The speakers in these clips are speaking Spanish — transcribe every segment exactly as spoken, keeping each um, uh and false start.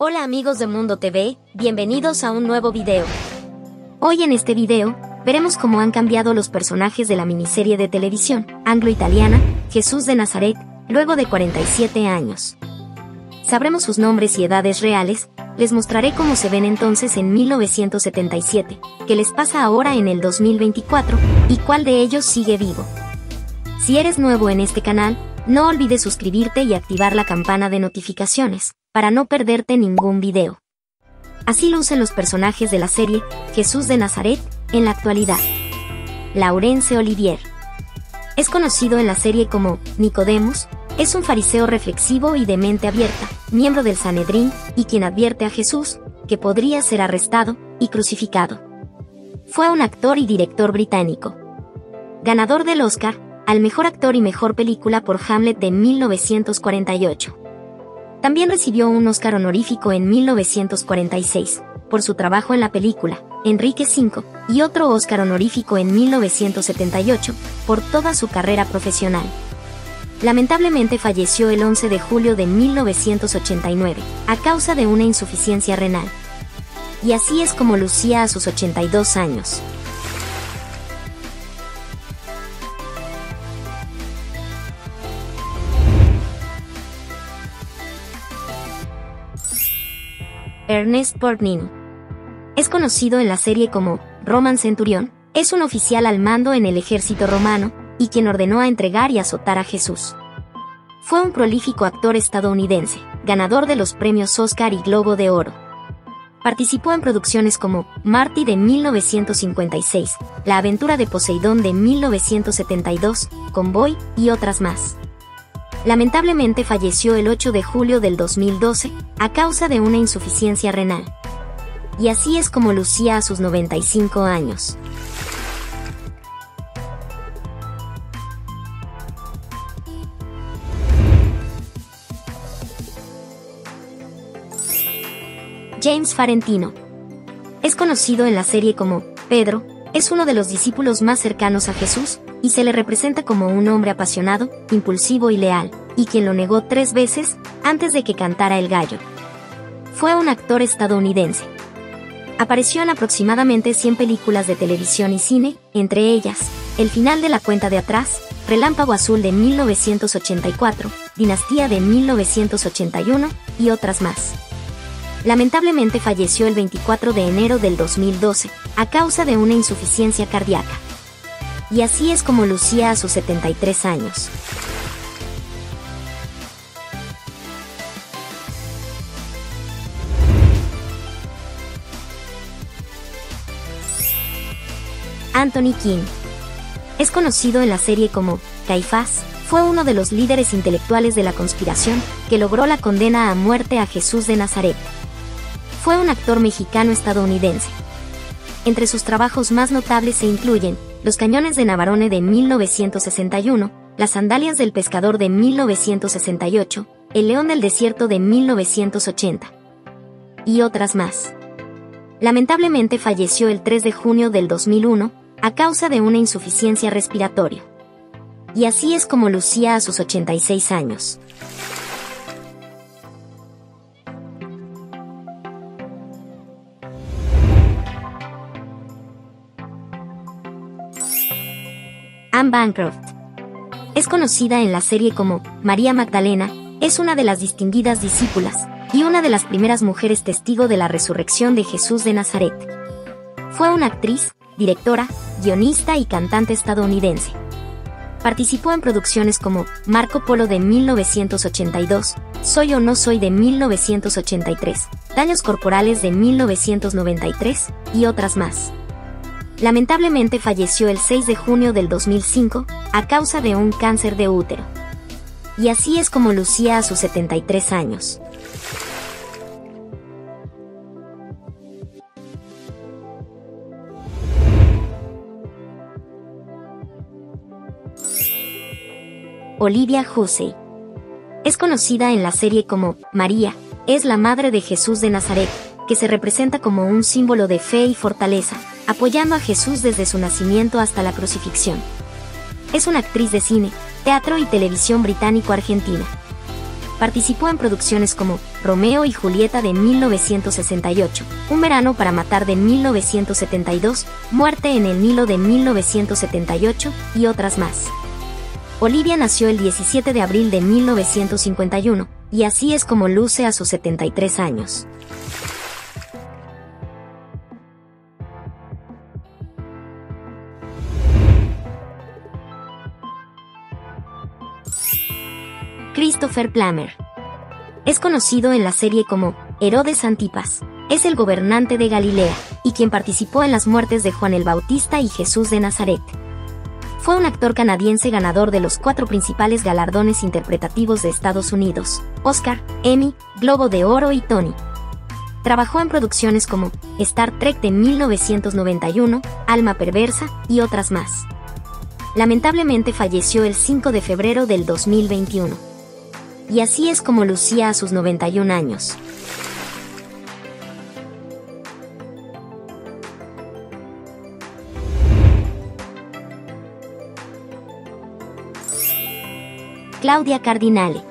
Hola amigos de Mundo T V, bienvenidos a un nuevo video. Hoy en este video, veremos cómo han cambiado los personajes de la miniserie de televisión anglo-italiana, Jesús de Nazaret, luego de cuarenta y siete años. Sabremos sus nombres y edades reales, les mostraré cómo se ven entonces en mil novecientos setenta y siete, qué les pasa ahora en el dos mil veinticuatro, y cuál de ellos sigue vivo. Si eres nuevo en este canal, no olvides suscribirte y activar la campana de notificaciones, para no perderte ningún video. Así lucen los personajes de la serie Jesús de Nazaret en la actualidad. Laurence Olivier es conocido en la serie como Nicodemus, es un fariseo reflexivo y de mente abierta, miembro del Sanedrín, y quien advierte a Jesús que podría ser arrestado y crucificado. Fue un actor y director británico. Ganador del Oscar al mejor actor y mejor película por Hamlet de mil novecientos cuarenta y ocho. También recibió un Oscar honorífico en mil novecientos cuarenta y seis, por su trabajo en la película Enrique V, y otro Oscar honorífico en mil novecientos setenta y ocho, por toda su carrera profesional. Lamentablemente falleció el once de julio de mil novecientos ochenta y nueve, a causa de una insuficiencia renal. Y así es como lucía a sus ochenta y dos años. Ernest Borgnine es conocido en la serie como Roman Centurión, es un oficial al mando en el ejército romano, y quien ordenó a entregar y azotar a Jesús. Fue un prolífico actor estadounidense, ganador de los premios Oscar y Globo de Oro. Participó en producciones como Marty de mil novecientos cincuenta y seis, La aventura de Poseidón de mil novecientos setenta y dos, Convoy, y otras más. Lamentablemente falleció el ocho de julio del dos mil doce, a causa de una insuficiencia renal. Y así es como lucía a sus noventa y cinco años. James Farentino es conocido en la serie como Pedro, es uno de los discípulos más cercanos a Jesús, y se le representa como un hombre apasionado, impulsivo y leal, y quien lo negó tres veces antes de que cantara el gallo. Fue un actor estadounidense. Apareció en aproximadamente cien películas de televisión y cine, entre ellas El final de la cuenta de atrás, Relámpago Azul de mil novecientos ochenta y cuatro, Dinastía de mil novecientos ochenta y uno, y otras más. Lamentablemente falleció el veinticuatro de enero del dos mil doce, a causa de una insuficiencia cardíaca. Y así es como lucía a sus setenta y tres años. Anthony King es conocido en la serie como Caifás, fue uno de los líderes intelectuales de la conspiración que logró la condena a muerte a Jesús de Nazaret. Fue un actor mexicano-estadounidense. Entre sus trabajos más notables se incluyen Los cañones de Navarone de mil novecientos sesenta y uno, Las sandalias del pescador de mil novecientos sesenta y ocho, El león del desierto de mil novecientos ochenta, y otras más. Lamentablemente falleció el tres de junio del dos mil uno, a causa de una insuficiencia respiratoria. Y así es como lucía a sus ochenta y seis años. Anne Bancroft es conocida en la serie como María Magdalena, es una de las distinguidas discípulas y una de las primeras mujeres testigo de la resurrección de Jesús de Nazaret. Fue una actriz, directora, guionista y cantante estadounidense. Participó en producciones como Marco Polo de mil novecientos ochenta y dos, Soy o no soy de mil novecientos ochenta y tres, Daños corporales de mil novecientos noventa y tres, y otras más. Lamentablemente falleció el seis de junio del dos mil cinco, a causa de un cáncer de útero. Y así es como lucía a sus setenta y tres años. Olivia Hussey es conocida en la serie como María, es la madre de Jesús de Nazaret, que se representa como un símbolo de fe y fortaleza, apoyando a Jesús desde su nacimiento hasta la crucifixión. Es una actriz de cine, teatro y televisión británico-argentina. participó en producciones como Romeo y Julieta de mil novecientos sesenta y ocho, Un verano para matar de mil novecientos setenta y dos, Muerte en el Nilo de mil novecientos setenta y ocho, y otras más. Olivia nació el diecisiete de abril de mil novecientos cincuenta y uno, y así es como luce a sus setenta y tres años. Christopher Plummer. Es conocido en la serie como Herodes Antipas. Es el gobernante de Galilea, y quien participó en las muertes de Juan el Bautista y Jesús de Nazaret. Fue un actor canadiense ganador de los cuatro principales galardones interpretativos de Estados Unidos: Oscar, Emmy, Globo de Oro y Tony. Trabajó en producciones como Star Trek de mil novecientos noventa y uno, Alma Perversa, y otras más. Lamentablemente falleció el cinco de febrero del dos mil veintiuno. Y así es como lucía a sus noventa y un años. Claudia Cardinale.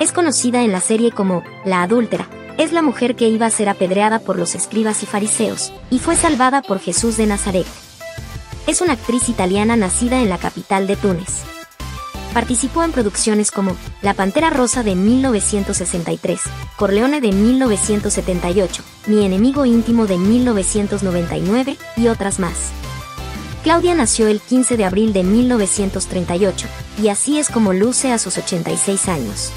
Es conocida en la serie como la adúltera. Es la mujer que iba a ser apedreada por los escribas y fariseos, y fue salvada por Jesús de Nazaret. Es una actriz italiana nacida en la capital de Túnez. Participó en producciones como La Pantera Rosa de mil novecientos sesenta y tres, Corleone de mil novecientos setenta y ocho, Mi enemigo íntimo de mil novecientos noventa y nueve, y otras más. Claudia nació el quince de abril de mil novecientos treinta y ocho, y así es como luce a sus ochenta y seis años.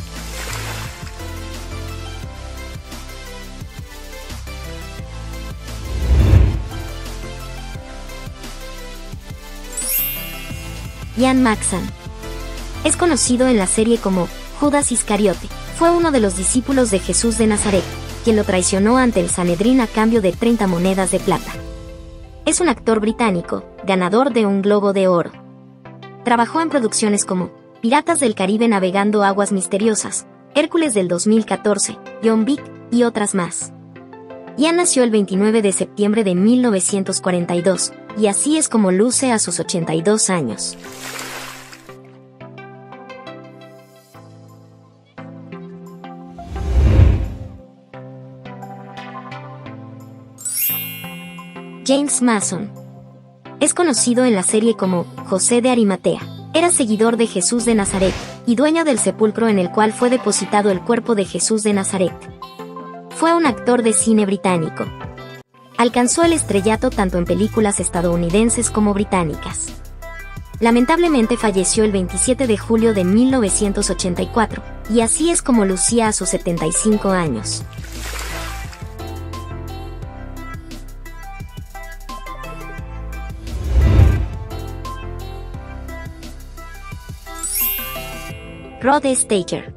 Ian McShane. Es conocido en la serie como Judas Iscariote. Fue uno de los discípulos de Jesús de Nazaret, quien lo traicionó ante el Sanedrín a cambio de treinta monedas de plata. Es un actor británico, ganador de un Globo de Oro. Trabajó en producciones como Piratas del Caribe navegando aguas misteriosas, Hércules del dos mil catorce, John Wick, y otras más. Ian nació el veintinueve de septiembre de mil novecientos cuarenta y dos, y así es como luce a sus ochenta y dos años. James Mason. Es conocido en la serie como José de Arimatea. Era seguidor de Jesús de Nazaret, y dueño del sepulcro en el cual fue depositado el cuerpo de Jesús de Nazaret. Fue un actor de cine británico. Alcanzó el estrellato tanto en películas estadounidenses como británicas. Lamentablemente falleció el veintisiete de julio de mil novecientos ochenta y cuatro, y así es como lucía a sus setenta y cinco años. Rod Steiger.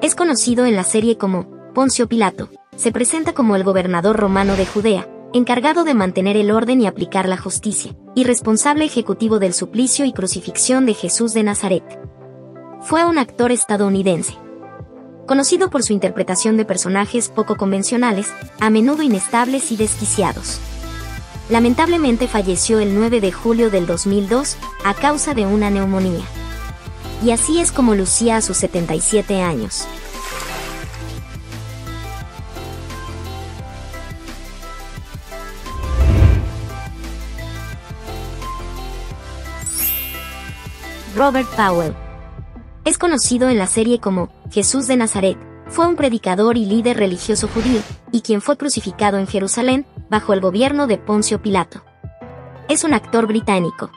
Es conocido en la serie como Poncio Pilato. Se presenta como el gobernador romano de Judea, encargado de mantener el orden y aplicar la justicia, y responsable ejecutivo del suplicio y crucifixión de Jesús de Nazaret. Fue un actor estadounidense. Conocido por su interpretación de personajes poco convencionales, a menudo inestables y desquiciados. Lamentablemente falleció el nueve de julio del dos mil dos, a causa de una neumonía. Y así es como lucía a sus setenta y siete años. Robert Powell. Es conocido en la serie como Jesús de Nazaret. Fue un predicador y líder religioso judío, y quien fue crucificado en Jerusalén, bajo el gobierno de Poncio Pilato. Es un actor británico.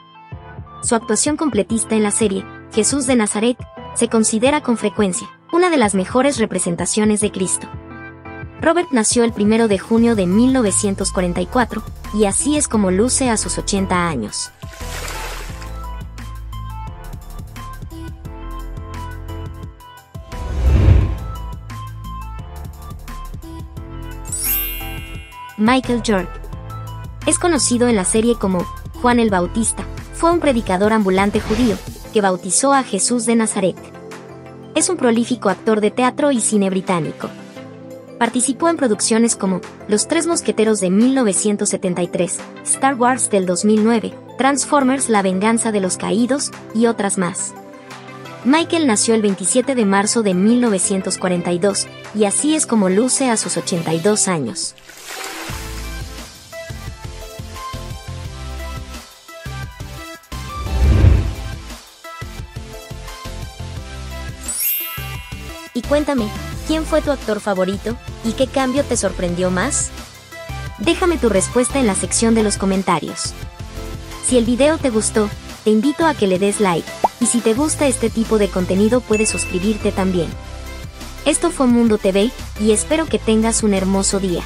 Su actuación completista en la serie Jesús de Nazaret se considera con frecuencia una de las mejores representaciones de Cristo. Robert nació el primero de junio de mil novecientos cuarenta y cuatro, y así es como luce a sus ochenta años. Michael York. Es conocido en la serie como Juan el Bautista. Fue un predicador ambulante judío que bautizó a Jesús de Nazaret. Es un prolífico actor de teatro y cine británico. Participó en producciones como Los Tres Mosqueteros de mil novecientos setenta y tres, Star Wars del dos mil nueve, Transformers: La Venganza de los Caídos, y otras más. Michael nació el veintisiete de marzo de mil novecientos cuarenta y dos, y así es como luce a sus ochenta y dos años. Y cuéntame, ¿quién fue tu actor favorito? ¿Y qué cambio te sorprendió más? Déjame tu respuesta en la sección de los comentarios. Si el video te gustó, te invito a que le des like, y si te gusta este tipo de contenido puedes suscribirte también. Esto fue Mundo T V, y espero que tengas un hermoso día.